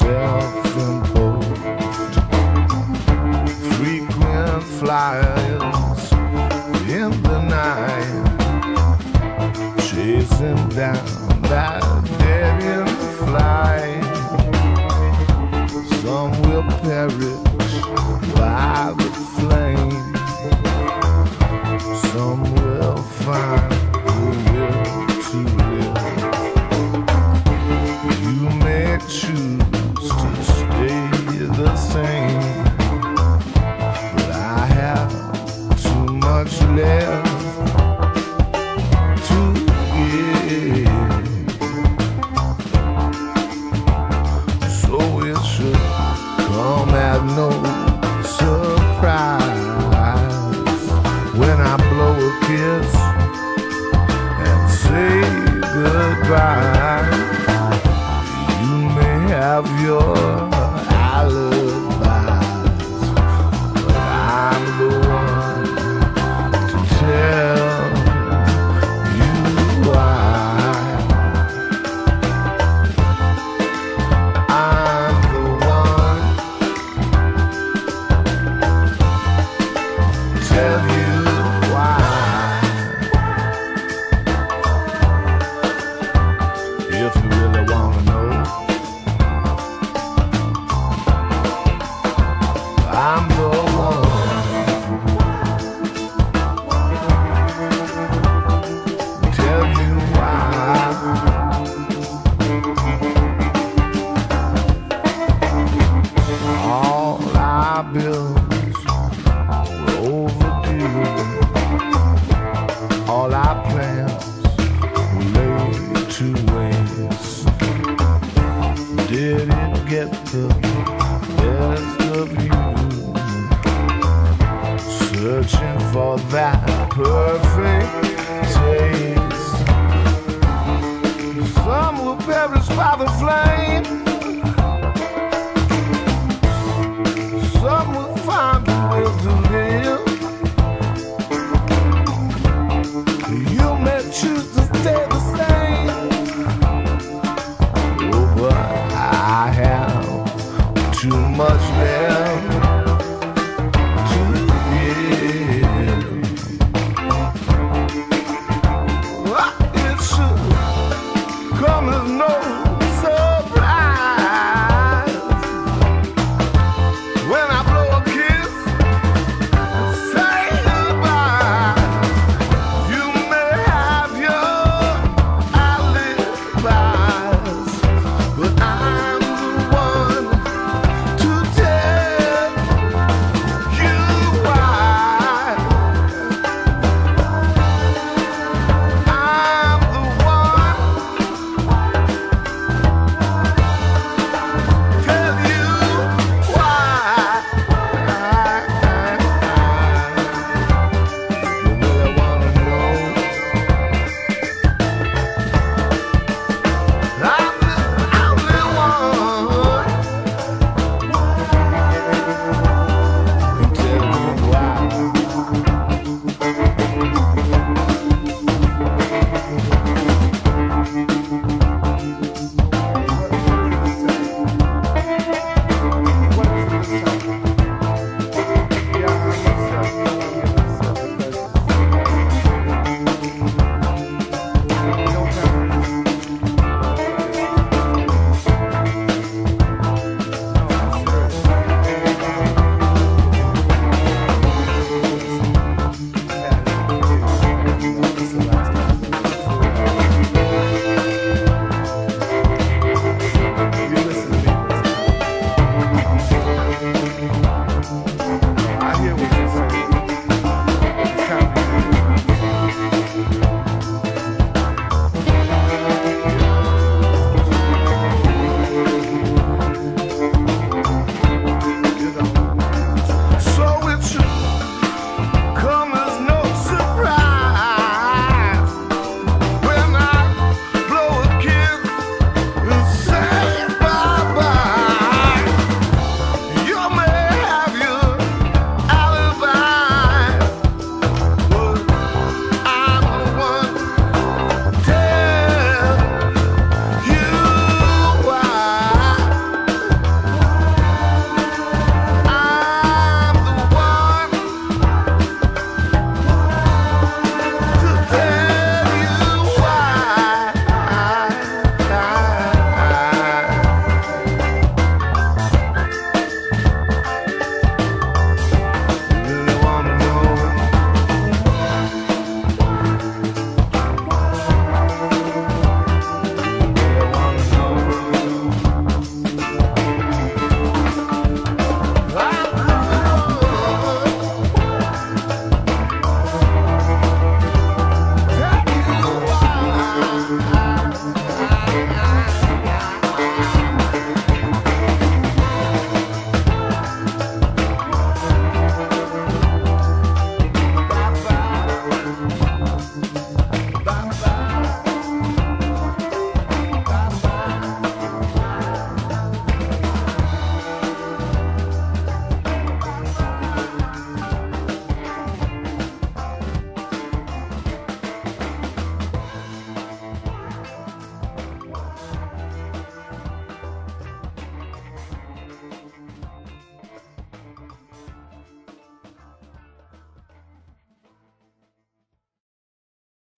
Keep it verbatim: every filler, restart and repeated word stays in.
Self-imposed frequent flyers in the night, chasing down that dead end flight. Some will perish by the flame, some will find the will to live. You may choose the same, but I have too much left to give, so it should come at no surprise when I blow a kiss and say goodbye. You may have your alibis, but I'm the one to tell you why. I'm the one to tell you why. If you really wanna know, I'm the one. Tell you why. All our bills were overdue. All our plans were laid to waste. Did it get the best of you? Searching for that perfect taste. Some will perish by the flame, some will find the will to live. You may choose to stay the same, oh, but I have too much left.